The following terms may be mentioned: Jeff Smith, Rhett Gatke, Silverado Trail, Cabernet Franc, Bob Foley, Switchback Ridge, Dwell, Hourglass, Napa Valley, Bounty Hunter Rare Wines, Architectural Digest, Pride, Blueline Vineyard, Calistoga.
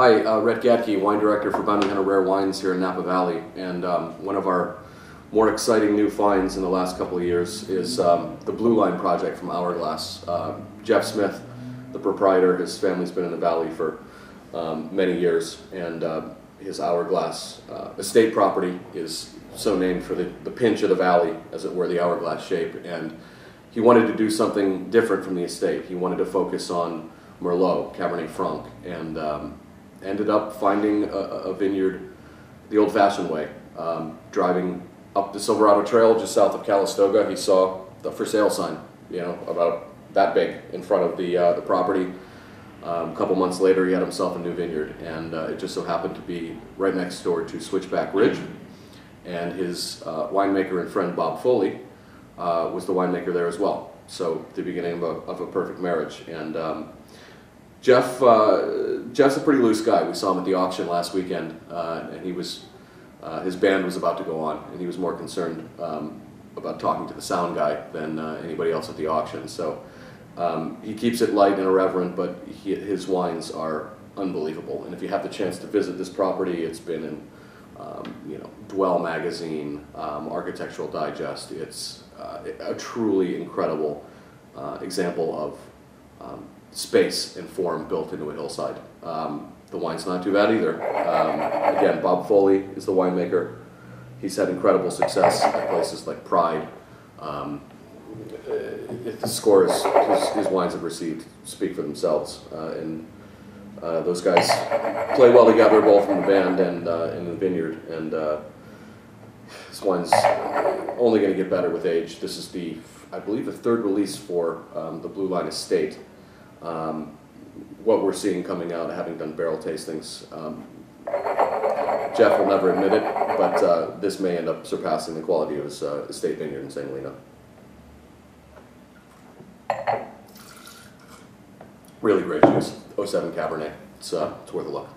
Hi, Rhett Gatke, wine director for Bounty Hunter Rare Wines here in Napa Valley, and one of our more exciting new finds in the last couple of years is the Blueline project from Hourglass. Jeff Smith, the proprietor, his family's been in the valley for many years, and his Hourglass estate property is so named for the pinch of the valley, as it were, the hourglass shape. And he wanted to do something different from the estate. He wanted to focus on Merlot, Cabernet Franc, and ended up finding a vineyard the old-fashioned way. Driving up the Silverado Trail just south of Calistoga, he saw the for sale sign, you know, about that big in front of the property. A couple months later, he had himself a new vineyard, and it just so happened to be right next door to Switchback Ridge. And his winemaker and friend Bob Foley was the winemaker there as well. So the beginning of a perfect marriage. And Jeff's a pretty loose guy. We saw him at the auction last weekend, and he was his band was about to go on, and he was more concerned about talking to the sound guy than anybody else at the auction. So he keeps it light and irreverent, but his wines are unbelievable. And if you have the chance to visit this property, it's been in you know, Dwell magazine, Architectural Digest. It's a truly incredible example of space and form built into a hillside. The wine's not too bad either. Again, Bob Foley is the winemaker. He's had incredible success at places like Pride. The scores his wines have received speak for themselves. And those guys play well together, both from the band and in the vineyard. And this wine's only going to get better with age. This is the, I believe, the third release for the Blueline estate. What we're seeing coming out, having done barrel tastings, Jeff will never admit it, but this may end up surpassing the quality of his estate vineyard in St. Helena. Really great juice, 07 Cabernet. It's worth a look.